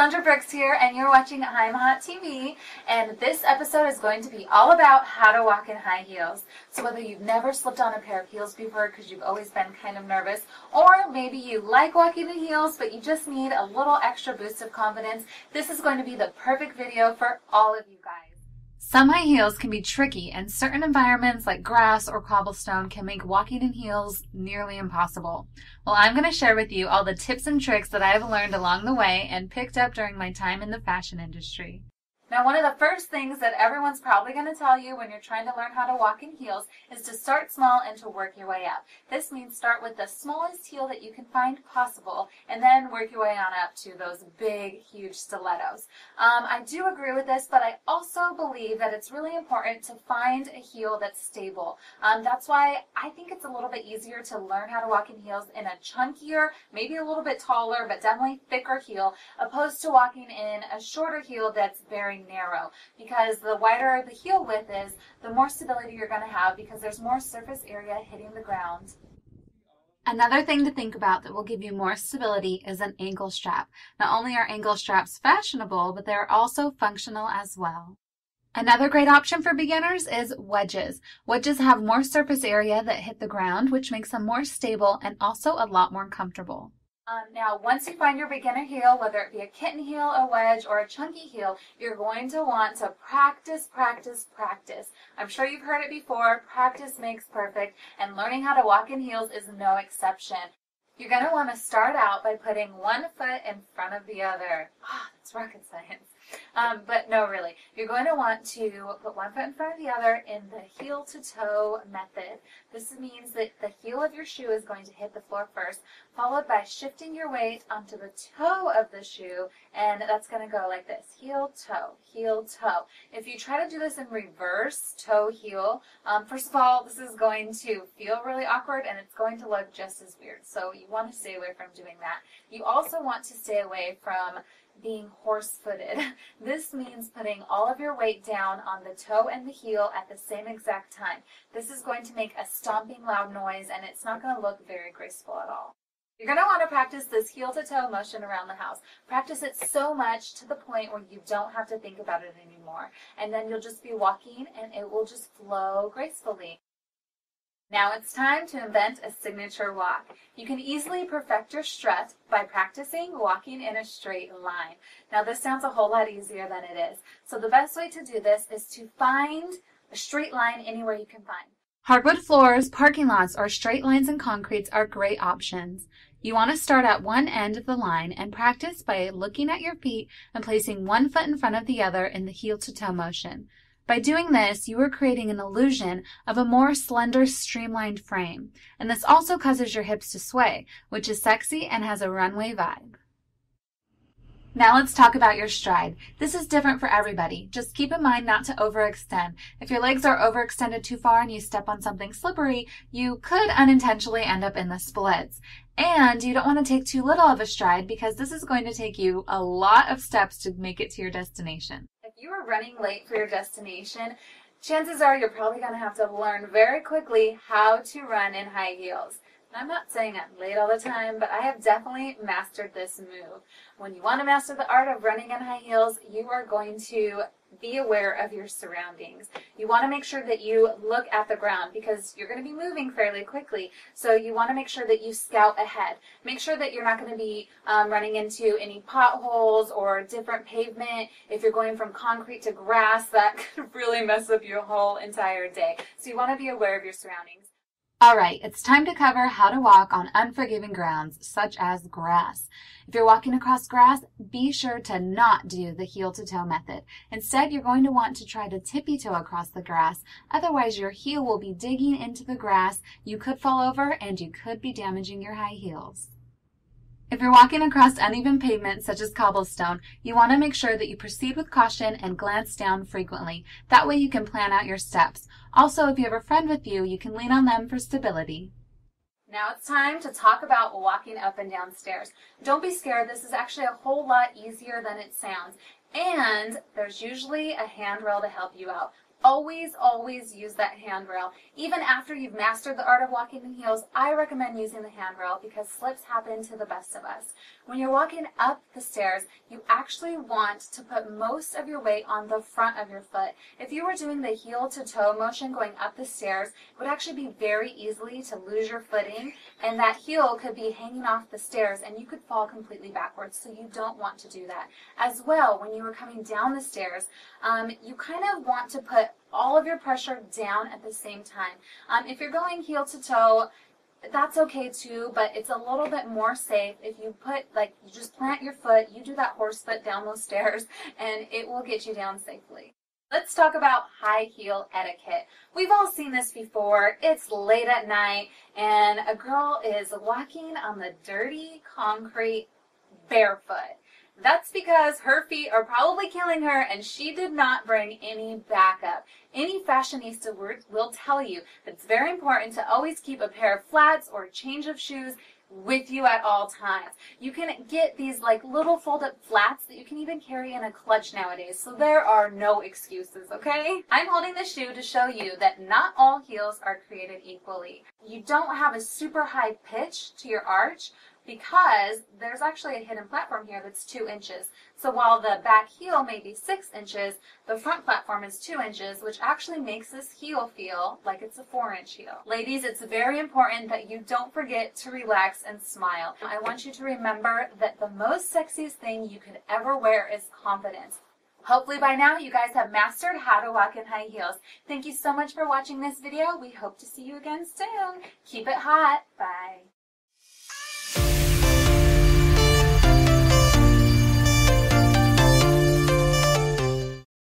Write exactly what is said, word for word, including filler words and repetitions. Kassandra Brooks here, and you're watching I'm Haute T V, and this episode is going to be all about how to walk in high heels. So whether you've never slipped on a pair of heels before because you've always been kind of nervous, or maybe you like walking in heels but you just need a little extra boost of confidence, this is going to be the perfect video for all of you guys. Some high heels can be tricky, and certain environments like grass or cobblestone can make walking in heels nearly impossible. Well, I'm going to share with you all the tips and tricks that I've learned along the way and picked up during my time in the fashion industry. Now, one of the first things that everyone's probably going to tell you when you're trying to learn how to walk in heels is to start small and to work your way up. This means start with the smallest heel that you can find possible and then work your way on up to those big, huge stilettos. Um, I do agree with this, but I also believe that it's really important to find a heel that's stable. Um, that's why I think it's a little bit easier to learn how to walk in heels in a chunkier, maybe a little bit taller, but definitely thicker heel, opposed to walking in a shorter heel that's very narrow, because the wider the heel width is, the more stability you're going to have because there's more surface area hitting the ground. Another thing to think about that will give you more stability is an ankle strap. Not only are ankle straps fashionable, but they're also functional as well. Another great option for beginners is wedges. Wedges have more surface area that hit the ground, which makes them more stable and also a lot more comfortable. Um, now, once you find your beginner heel, whether it be a kitten heel, a wedge, or a chunky heel, you're going to want to practice, practice, practice. I'm sure you've heard it before, practice makes perfect, and learning how to walk in heels is no exception. You're going to want to start out by putting one foot in front of the other. Ah, oh, that's rocket science. Um, but no, really, you're going to want to put one foot in front of the other in the heel-to-toe method. This means that the heel of your shoe is going to hit the floor first, followed by shifting your weight onto the toe of the shoe, and that's going to go like this, heel-toe, heel-toe. If you try to do this in reverse, toe-heel, um, first of all, this is going to feel really awkward, and it's going to look just as weird, so you want to stay away from doing that. You also want to stay away from being horse-footed. This means putting all of your weight down on the toe and the heel at the same exact time. This is going to make a stomping loud noise, and it's not going to look very graceful at all. You're going to want to practice this heel-to-toe motion around the house. Practice it so much to the point where you don't have to think about it anymore, and then you'll just be walking, and it will just flow gracefully. Now it's time to invent a signature walk. You can easily perfect your strut by practicing walking in a straight line. Now this sounds a whole lot easier than it is. So the best way to do this is to find a straight line anywhere you can find. Hardwood floors, parking lots, or straight lines in concrete are great options. You want to start at one end of the line and practice by looking at your feet and placing one foot in front of the other in the heel-to-toe motion. By doing this, you are creating an illusion of a more slender, streamlined frame, and this also causes your hips to sway, which is sexy and has a runway vibe. Now let's talk about your stride. This is different for everybody. Just keep in mind not to overextend. If your legs are overextended too far and you step on something slippery, you could unintentionally end up in the splits. And you don't want to take too little of a stride because this is going to take you a lot of steps to make it to your destination. If you are running late for your destination, chances are you're probably going to have to learn very quickly how to run in high heels. And I'm not saying I'm late all the time, but I have definitely mastered this move. When you want to master the art of running in high heels, you are going to be aware of your surroundings. You want to make sure that you look at the ground because you're going to be moving fairly quickly. So you want to make sure that you scout ahead. Make sure that you're not going to be um, running into any potholes or different pavement. If you're going from concrete to grass, that could really mess up your whole entire day. So you want to be aware of your surroundings. All right, it's time to cover how to walk on unforgiving grounds, such as grass. If you're walking across grass, be sure to not do the heel-to-toe method. Instead, you're going to want to try to tippy-toe across the grass. Otherwise, your heel will be digging into the grass, you could fall over, and you could be damaging your high heels. If you're walking across uneven pavement, such as cobblestone, you want to make sure that you proceed with caution and glance down frequently. That way you can plan out your steps. Also, if you have a friend with you, you can lean on them for stability. Now it's time to talk about walking up and down stairs. Don't be scared. This is actually a whole lot easier than it sounds. And there's usually a handrail to help you out. Always, always use that handrail. Even after you've mastered the art of walking in heels, I recommend using the handrail because slips happen to the best of us. When you're walking up the stairs, you actually want to put most of your weight on the front of your foot. If you were doing the heel-to-toe motion going up the stairs, it would actually be very easy to lose your footing, and that heel could be hanging off the stairs, and you could fall completely backwards, so you don't want to do that. As well, when you were coming down the stairs, um, you kind of want to put all of your pressure down at the same time. Um, if you're going heel to toe, that's okay too, but it's a little bit more safe if you put, like, you just plant your foot, you do that horse foot down those stairs, and it will get you down safely. Let's talk about high heel etiquette. We've all seen this before. It's late at night, and a girl is walking on the dirty concrete barefoot. That's because her feet are probably killing her, and she did not bring any backup. Any fashionista will tell you that it's very important to always keep a pair of flats or a change of shoes with you at all times. You can get these like little fold-up flats that you can even carry in a clutch nowadays, so there are no excuses, okay? I'm holding the shoe to show you that not all heels are created equally. You don't have a super high pitch to your arch, because there's actually a hidden platform here that's two inches. So while the back heel may be six inches, the front platform is two inches, which actually makes this heel feel like it's a four inch heel. Ladies, it's very important that you don't forget to relax and smile. I want you to remember that the most sexiest thing you could ever wear is confidence. Hopefully by now you guys have mastered how to walk in high heels. Thank you so much for watching this video. We hope to see you again soon. Keep it hot. Bye.